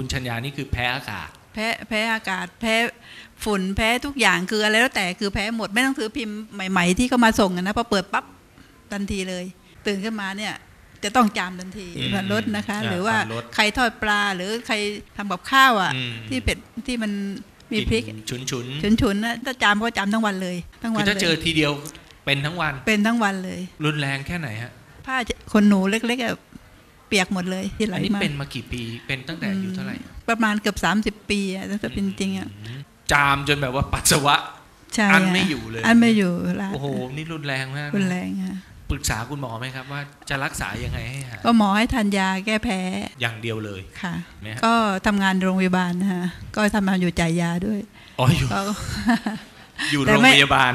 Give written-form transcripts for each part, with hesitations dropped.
คุณชัญญานี่คือแพ้อากาศแพ้อากาศแพ้ฝุ่นแพ้ทุกอย่างคืออะไรแล้วแต่คือแพ้หมดไม่ต้องซื้อพิมพ์ใหม่ๆที่เขามาส่งนะพอเปิดปั๊บทันทีเลยตื่นขึ้นมาเนี่ยจะต้องจามทันทีผัดรสนะคะหรือว่าใครทอดปลาหรือใครทำกับข้าวอ่ะที่เป็ดที่มันมีพริกฉุนนะถ้าจามก็จามทั้งวันเลยทั้งวันถ้าเจอทีเดียวเป็นทั้งวันเลยรุนแรงแค่ไหนฮะผ้าขนหนูเล็กๆเปียกหมดเลยที่ไหลมาอันนี้เป็นมากี่ปีเป็นตั้งแต่อายุเท่าไหร่ประมาณเกือบ30 ปีอ่ะถ้าเป็นจริงอ่ะจามจนแบบว่าปัสสาวะอันไม่อยู่เลยโอ้โหนี่รุนแรงมากรุนแรงค่ะปรึกษาคุณหมอไหมครับว่าจะรักษายังไงให้หายก็หมอให้ทานยาแก้แพ้อย่างเดียวเลยค่ะก็ทำงานโรงพยาบาลนะคะก็ทำงานอยู่จ่ายยาด้วยอ๋ออยู่โรงพยาบาล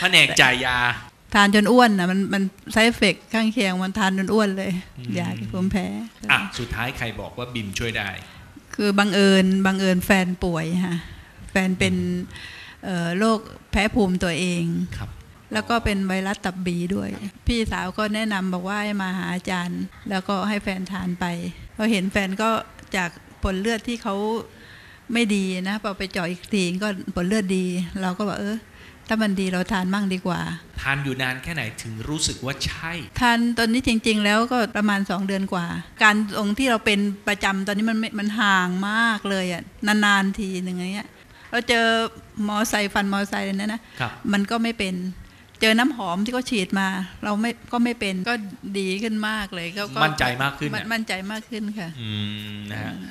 แผนกจ่ายยาทานจนอ้วนนะมันไซด์เอฟเฟกต์ข้างเคียงมันทานจนอ้วนเลยยาที่ผมแพ้อ่ะสุดท้ายใครบอกว่าบิมช่วยได้คือบังเอิญแฟนป่วยค่ะแฟนเป็นโรคแพ้ภูมิตัวเองครับแล้วก็เป็นไวรัสตับบีด้วยพี่สาวก็แนะนำบอกว่าให้มาหาอาจารย์แล้วก็ให้แฟนทานไปพอเห็นแฟนก็จากผลเลือดที่เขาไม่ดีนะพอไปเจาะอีกทีก็ผลเลือดดีเราก็บอกถ้ามันดีเราทานมั่งดีกว่าทานอยู่นานแค่ไหนถึงรู้สึกว่าใช่ทานตอนนี้จริงๆแล้วก็ประมาณ2 เดือนกว่าการองค์ที่เราเป็นประจำตอนนี้มันห่างมากเลยอ่ะนานๆทีหนึ่งอย่างเงี้ยเราเจอมอไซค์ฟันมอไซค์เลยนะมันก็ไม่เป็นเจอน้ำหอมที่ก็ฉีดมาเราไม่ก็ไม่เป็นก็ดีขึ้นมากเลยก็มั่นใจมากขึ้นค่ะนะฮะ